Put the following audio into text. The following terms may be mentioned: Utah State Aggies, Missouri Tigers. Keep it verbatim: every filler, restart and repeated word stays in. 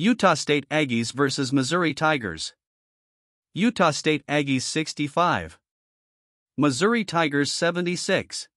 Utah State Aggies versus Missouri Tigers. Utah State Aggies sixty-five. Missouri Tigers seventy-six.